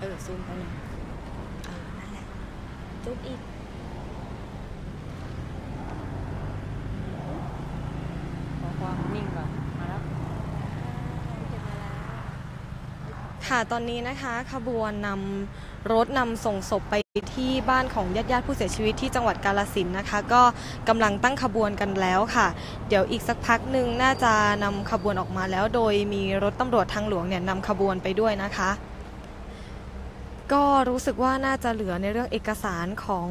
ซูมไปหน่อยนั่นแหละซูมอีกขอความนิ่งก่อนมาแล้วค่ะตอนนี้นะคะขบวนนำรถนำส่งศพไปที่บ้านของญาติผู้เสียชีวิตที่จังหวัดกาฬสินธุ์นะคะก็กำลังตั้งขบวนกันแล้วค่ะเดี๋ยวอีกสักพักหนึ่งน่าจะนำขบวนออกมาแล้วโดยมีรถตำรวจทางหลวงเนี่ยนำขบวนไปด้วยนะคะก็รู้สึกว่าน่าจะเหลือในเรื่องเอกสารของ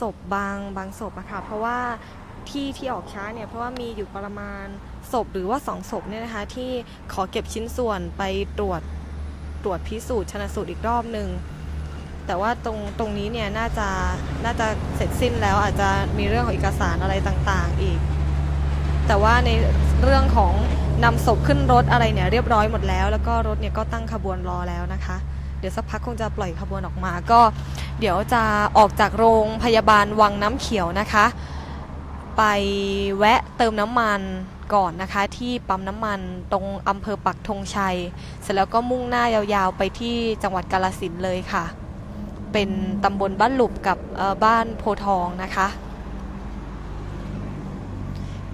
ศพบางศพอะค่ะเพราะว่าที่ออกช้าเนี่ยเพราะว่ามีอยู่ประมาณศพหรือว่า2ศพเนี่ยนะคะที่ขอเก็บชิ้นส่วนไปตรวจพิสูจน์ชนะสูตรอีกรอบหนึ่งแต่ว่าตรงนี้เนี่ยน่าจะเสร็จสิ้นแล้วอาจจะมีเรื่องของเอกสารอะไรต่างๆอีกแต่ว่าในเรื่องของนำศพขึ้นรถอะไรเนี่ยเรียบร้อยหมดแล้วแล้วก็รถเนี่ยก็ตั้งขบวนรอแล้วนะคะเดี๋ยวสักพักคงจะปล่อยขบวนออกมาก็เดี๋ยวจะออกจากโรงพยาบาลวังน้ำเขียวนะคะไปแวะเติมน้ำมันก่อนนะคะที่ปั๊มน้ำมันตรงอำเภอปักธงชัยเสร็จแล้วก็มุ่งหน้ายาวๆไปที่จังหวัดกาฬสินธุ์เลยค่ะเป็นตำบลบ้านหลุบกับบ้านโพทองนะคะ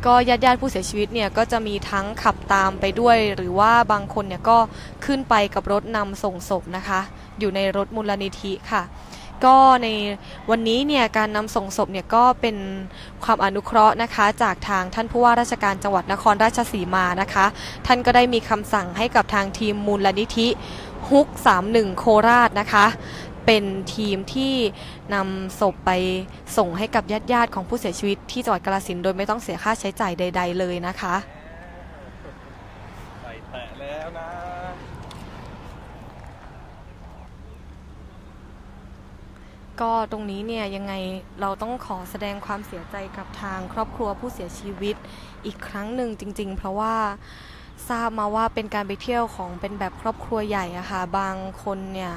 ก็ญาติผู้เสียชีวิตเนี่ยก็จะมีทั้งขับตามไปด้วยหรือว่าบางคนเนี่ยก็ขึ้นไปกับรถนำส่งศพนะคะอยู่ในรถมูลนิธิค่ะก็ในวันนี้เนี่ยการนำส่งศพเนี่ยก็เป็นความอนุเคราะห์นะคะจากทางท่านผู้ว่าราชการจังหวัดนครราชสีมานะคะท่านก็ได้มีคำสั่งให้กับทางทีมมูลนิธิฮุก31โคราชนะคะเป็นทีมที่นำศพไปส่งให้กับญาติของผู้เสียชีวิตที่จังหวัดกาฬสินธุ์โดยไม่ต้องเสียค่าใช้จ่ายใดๆเลยนะคะใส่แตะแล้วนะก็ตรงนี้เนี่ยยังไงเราต้องขอแสดงความเสียใจกับทางครอบครัวผู้เสียชีวิตอีกครั้งหนึ่งจริงๆเพราะว่าทราบมาว่าเป็นการไปเที่ยวของเป็นแบบครอบครัวใหญ่อะค่ะบางคนเนี่ย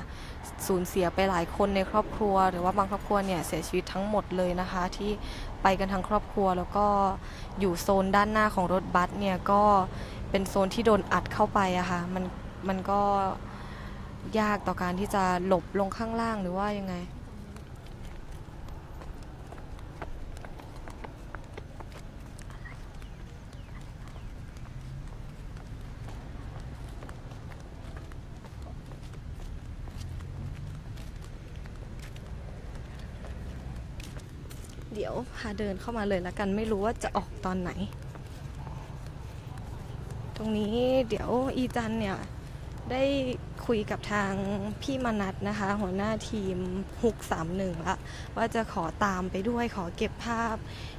สูญเสียไปหลายคนในครอบครัวหรือว่าบางครอบครัวเนี่ยเสียชีวิตทั้งหมดเลยนะคะที่ไปกันทั้งครอบครัวแล้วก็อยู่โซนด้านหน้าของรถบัสเนี่ยก็เป็นโซนที่โดนอัดเข้าไปอะค่ะมันก็ยากต่อการที่จะหลบลงข้างล่างหรือว่ายังไงเดี๋ยวพาเดินเข้ามาเลยละกันไม่รู้ว่าจะออกตอนไหนตรงนี้เดี๋ยวอีจันเนี่ยได้คุยกับทางพี่มนัสนะคะหัวหน้าทีมฮุก31ละว่าจะขอตามไปด้วยขอเก็บภาพ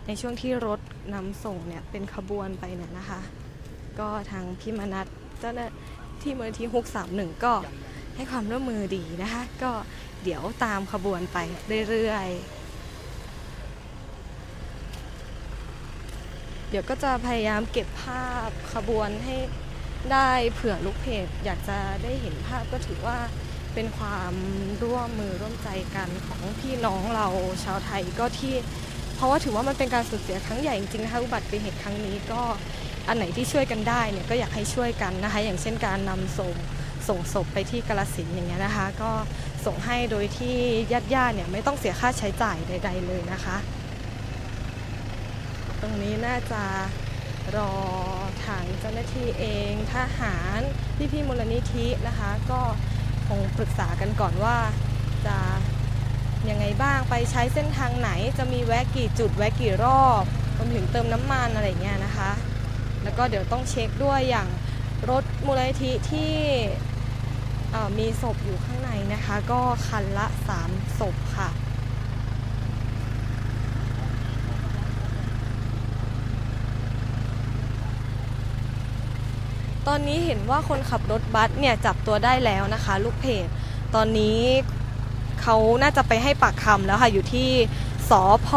ในช่วงที่รถนำส่งเนี่ยเป็นขบวนไปเนี่ยนะคะก็ทางพี่มนัสเจ้าหน้าที่มูลนิธิฮุก31ก็ให้ความร่วมมือดีนะคะก็เดี๋ยวตามขบวนไปเรื่อยๆเดี๋ยวก็จะพยายามเก็บภาพขบวนให้ได้เผื่อลูกเพจอยากจะได้เห็นภาพก็ถือว่าเป็นความร่วมมือร่วมใจกันของพี่น้องเราชาวไทยก็ที่เพราะว่าถือว่ามันเป็นการสูญเสียครั้งใหญ่จริงๆนะคะอุบัติเหตุครั้งนี้ก็อันไหนที่ช่วยกันได้เนี่ยก็อยากให้ช่วยกันนะคะอย่างเช่นการนำส่งศพไปที่กาฬสินธุ์อย่างเงี้ยนะคะก็ส่งให้โดยที่ญาติเนี่ยไม่ต้องเสียค่าใช้จ่ายใดๆเลยนะคะตรงนี้น่าจะรอทางเจ้าหน้าที่เองทหารพี่มูลนิธินะคะก็คงปรึกษากันก่อนว่าจะยังไงบ้างไปใช้เส้นทางไหนจะมีแวะกี่จุดแวะกี่รอบรวมถึงเติมน้ำมันอะไรเงี้ยนะคะแล้วก็เดี๋ยวต้องเช็คด้วยอย่างรถมูลนิธิที่มีศพอยู่ข้างในนะคะก็คันละ3ศพค่ะตอนนี้เห็นว่าคนขับรถบัสเนี่ยจับตัวได้แล้วนะคะลูกเพจตอนนี้เขาน่าจะไปให้ปากคำแล้วค่ะอยู่ที่สพ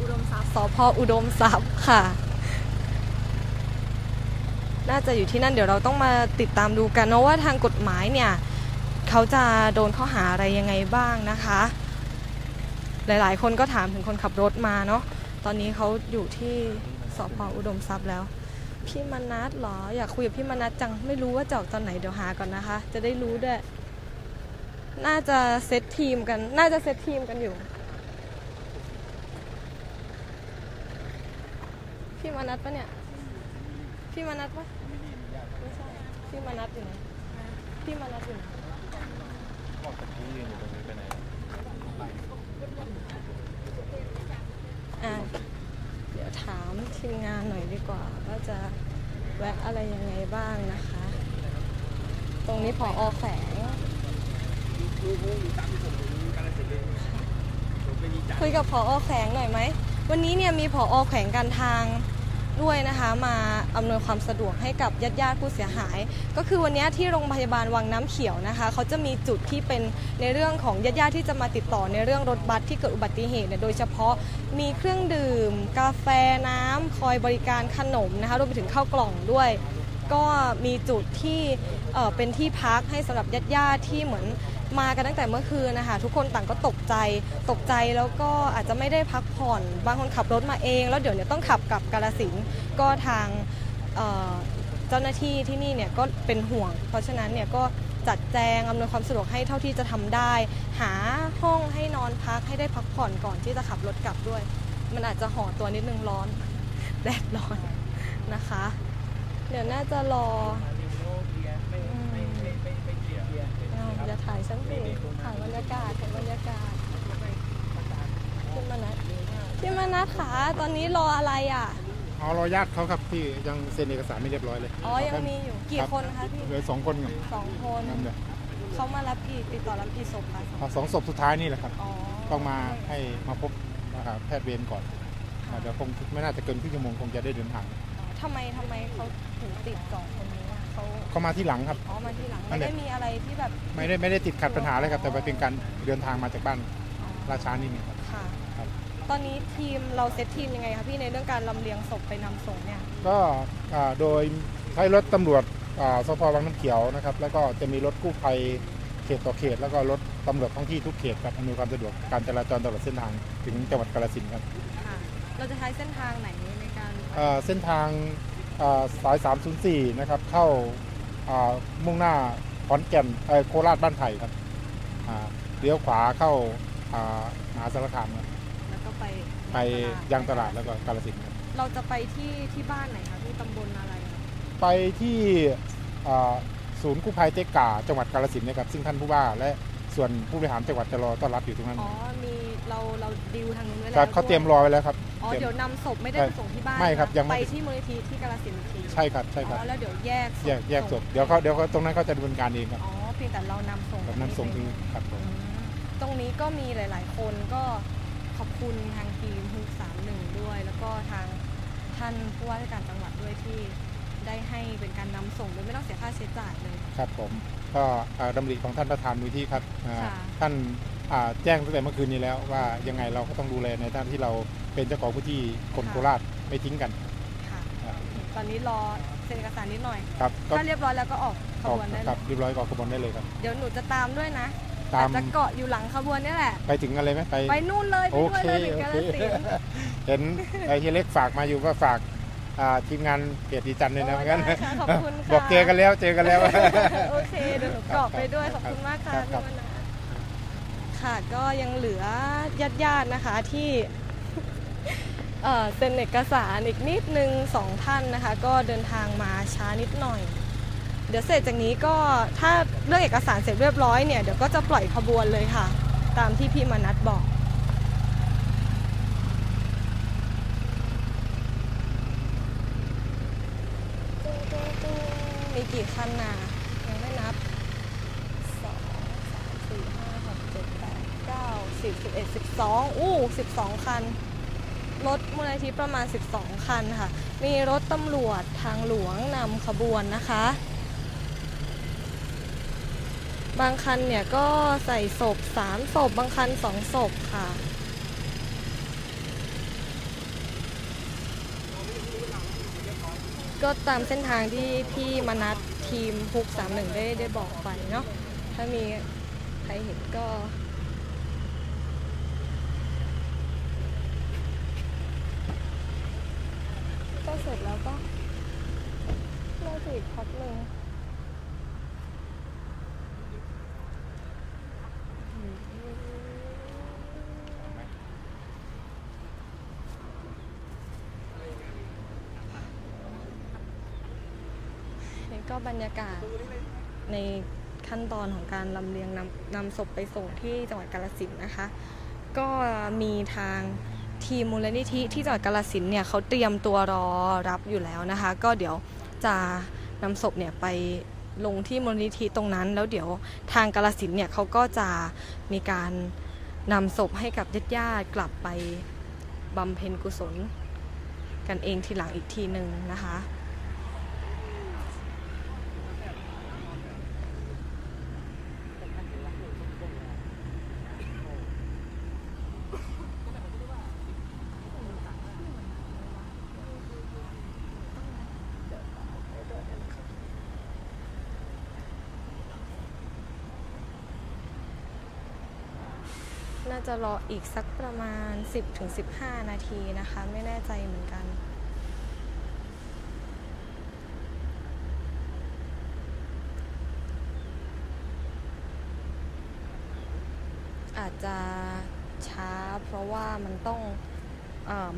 อุดมทรัพย์ค่ะน่าจะอยู่ที่นั่นเดี๋ยวเราต้องมาติดตามดูกันเนาะว่าทางกฎหมายเนี่ยเขาจะโดนข้อหาอะไรยังไงบ้างนะคะหลายๆคนก็ถามถึงคนขับรถมาเนาะตอนนี้เขาอยู่ที่สพอุดมทรัพย์แล้วพี่มนัสเหรออยากคุยกับพี่มนัสจังไม่รู้ว่าจะออกตอนไหนเดี๋ยวหาก่อนนะคะจะได้รู้ด้วย น่าจะเซตทีมกันอยู่พี่มานัดปะเนี่ยพี่มานัดปะไม่ใช่พี่มานัดอยู่ไหนพี่มานัดอยู่ไหนเดี๋ยวถามทีมงานหน่อยดีกว่าว่าจะแวะอะไรยังไงบ้างนะคะตรงนี้ผอ.แฝงคุยกับผอ.แฝงหน่อยไหมวันนี้เนี่ยมีผอ.แขวงการทางด้วยนะคะมาอำนวยความสะดวกให้กับญาติผู้เสียหายก็คือวันนี้ที่โรงพยาบาลวังน้ำเขียวนะคะเขาจะมีจุดที่เป็นในเรื่องของญาติที่จะมาติดต่อในเรื่องรถบัสที่เกิดอุบัติเหตุเนี่ยโดยเฉพาะมีเครื่องดื่มกาแฟน้ำคอยบริการขนมนะคะรวมไปถึงข้าวกล่องด้วยก็มีจุดที่เป็นที่พักให้สำหรับญาติที่เหมือนมากันตั้งแต่เมื่อคืนนะคะทุกคนต่างก็ตกใจแล้วก็อาจจะไม่ได้พักผ่อนบางคนขับรถมาเองแล้วเดี๋ยวเนี่ยต้องขับกลับกาฬสินธุ์ก็ทางเจ้าหน้าที่ที่นี่เนี่ยก็เป็นห่วงเพราะฉะนั้นเนี่ยก็จัดแจงอำนวยความสะดวกให้เท่าที่จะทำได้หาห้องให้นอนพักให้ได้พักผ่อนก่อนที่จะขับรถกลับด้วยมันอาจจะห่อตัวนิดนึงร้อนแดดร้อนนะคะเดี๋ยวน่าจะรอจะถ่ายชั้นสี่ถ่ายบรรยากาศพี่มานัดค่ะตอนนี้รออะไรอ่ะอ๋อรอญาติเขาครับพี่ยังเซ็นเอกสารไม่เรียบร้อยเลยอ๋อยังมีอยู่กี่คนคะพี่เหลือ2 คนครับ2 คนเขามารับกี่ติดต่อรับกี่ศพคะ2 ศพสุดท้ายนี่แหละครับต้องมาให้มาพบแพทย์เวรก่อนเดี๋ยวคงไม่น่าจะเกินชั่วโมงคงจะได้เดินทางทำไมเขาถึงติดก่อนคนนี้เขามาที่หลังครับอ๋อมาที่หลังไม่ได้มีอะไรที่แบบไม่ได้ติดขัดปัญหาอะไรครับแต่เป็นการเดินทางมาจากบ้านราชานี่นี่ค่ะตอนนี้ทีมเราเซตทีมยังไงครับพี่ในเรื่องการลำเลียงศพไปนำส่งเนี่ยก็โดยใช้รถตำรวจสพ.วังน้ำเขียวนะครับแล้วก็จะมีรถกู้ภัยเขตต่อเขตแล้วก็รถตำรวจท้องที่ทุกเขตครับอำนวยความสะดวกการจราจรตลอดเส้นทางถึงจังหวัดกาฬสินธุ์ครับค่ะเราจะใช้เส้นทางไหนในการเส้นทางสาย304นะครับเข้ามุ่งหน้าขอนแก่นโคราชบ้านไผ่ครับเลี้ยวขวาเข้ามหาสารคามแล้วก็ไปยางตลาดแล้วก็กาฬสินธุ์เราจะไปที่บ้านไหนคะที่ตำบลอะไรไปที่ศูนย์กู้ภัยเต็กก่าจังหวัดกาฬสินธุ์นะครับซึ่งท่านผู้ว่าและส่วนผู้บริหารจังหวัดจะรอต้อนรับอยู่ตรงนั้นอ๋อมีเราดิวทางนู้นไว้แล้วเขาเตรียมรอไว้แล้วครับอ๋อเดี๋ยวนำศพไม่ได้ส่งที่บ้านไม่ครับยังไปที่มูลนิธิที่กาฬสินธุ์ใช่ครับใช่ครับแล้วเดี๋ยวแยกศพเดี๋ยวเขาตรงนั้นเขาจะดำเนินการเองครับอ๋อเพียงแต่เรานำส่งที่ครับตรงนี้ก็มีหลายๆคนก็ขอบคุณทางทีม631ด้วยแล้วก็ทางท่านผู้ว่าราชการจังหวัดด้วยที่ได้ให้เป็นการนำส่งโดยไม่ต้องเสียค่าใช้จ่ายเลยครับผมก็ดำริของท่านประธานมูลนิธิครับท่านแจ้งตั้งแต่เมื่อคืนนี้แล้วว่ายังไงเราก็ต้องดูแลในด้านที่เราเป็นเจ้าของพื้นที่คนโคราชไม่ทิ้งกันตอนนี้รอเซ็นเอกสารนิดหน่อยถ้าเรียบร้อยแล้วก็ออกขบวนได้เลยเรียบร้อยออกขบวนได้เลยครับเดี๋ยวหนูจะตามด้วยนะจะเกาะอยู่หลังขบวนนี่แหละไปถึงอะไรไหมไปนู่นเลยไปด้วยเลยถึงกาฬสินธุ์เห็นไอเฮเล็กฝากมาอยู่ว่าฝากทีมงานเกียรติจันทร์เลยนะงั้นบอกเจอกันแล้วโอเคเดี๋ยวหนูเกาะไปด้วยขอบคุณมากค่ะพี่มานัดค่ะก็ยังเหลือญาตินะคะที่เซ็นเอกสารอีกนิดนึง2 ท่านนะคะก็เดินทางมาช้านิดหน่อยเดี๋ยวเสร็จจากนี้ก็ถ้าเรื่องเอกสารเสร็จเรียบร้อยเนี่ยเดี๋ยวก็จะปล่อยขบวนเลยค่ะตามที่พี่มานัดบอกมีกี่คันนะยังไม่นับ2, 3, 4, 5, 6, 7, 8, 9, 10, 11, 12อู้12 คันรถมูลนิธิประมาณ12 คันค่ะมีรถตำรวจทางหลวงนำขบวนนะคะบางคันเนี่ยก็ใส่ศพ3 ศพบางคัน2 ศพค่ะก็ตามเส้นทางที่พี่มานัดทีม631ได้บอกไปเนาะถ้ามีใครเห็นก็เสร็จแล้วก็น่าจะอีกพักหนึ่ง ก็บรรยากาศในขั้นตอนของการลำเลียงนำศพไปส่งที่จังหวัดกาฬสินธุ์นะคะก็มีทางทีมมูลนิธิที่จังหวัดกาฬสินธุ์เนี่ยเขาเตรียมตัวรอรับอยู่แล้วนะคะก็เดี๋ยวจะนำศพเนี่ยไปลงที่มูลนิธิตรงนั้นแล้วเดี๋ยวทางกาฬสินธุ์เนี่ยเขาก็จะมีการนำศพให้กับญาติๆกลับไปบำเพ็ญกุศลกันเองทีหลังอีกทีหนึ่งนะคะน่าจะรออีกสักประมาณ 10-15 นาทีนะคะไม่แน่ใจเหมือนกันอาจจะช้าเพราะว่ามันต้อง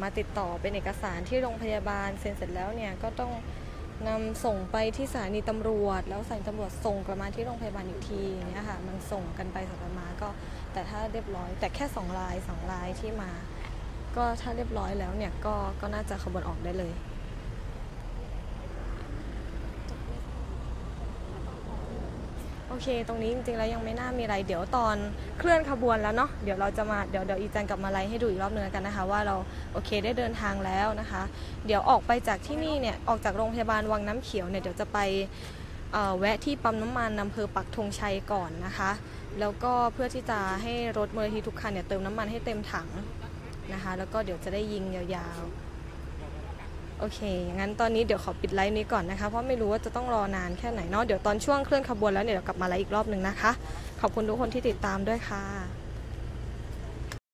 มาติดต่อเป็นเอกสารที่โรงพยาบาลเซ็นเสร็จแล้วเนี่ยก็ต้องนำส่งไปที่สถานีตำรวจแล้วสถานีตำรวจส่งกลับมาที่โรงพยาบาลอีกทีเนี่ยค่ะมันส่งกันไปส่งกันมาก็แต่ถ้าเรียบร้อยแต่แค่2 รายที่มาก็ถ้าเรียบร้อยแล้วเนี่ยก็น่าจะขบวนออกได้เลยโอเคตรงนี้จริงๆแล้วยังไม่น่ามีอะไรเดี๋ยวตอนเคลื่อนขบวนแล้วเนาะเดี๋ยวเราจะมาเดี๋ยวอีจันกลับมาไลฟ์ให้ดูอีกรอบนึงกันนะคะว่าเราโอเคได้เดินทางแล้วนะคะเดี๋ยวออกไปจากที่นี่เนี่ยออกจากโรงพยาบาลวังน้ำเขียวเนี่ยเดี๋ยวจะไปแวะที่ปั๊มน้ำมันอำเภอปักธงชัยก่อนนะคะแล้วก็เพื่อที่จะให้รถมูลนิธิทุกคันเนี่ยเติมน้ำมันให้เต็มถังนะคะแล้วก็เดี๋ยวจะได้ยิงยาวๆโอเคงั้นตอนนี้เดี๋ยวขอปิดไลฟ์นี้ก่อนนะคะเพราะไม่รู้ว่าจะต้องรอนานแค่ไหนเนาะเดี๋ยวตอนช่วงเคลื่อนขบวนแล้วเนี่ยเดี๋ยวกลับมาไลฟ์อีกรอบนึงนะคะขอบคุณทุกคนที่ติดตามด้วยค่ะ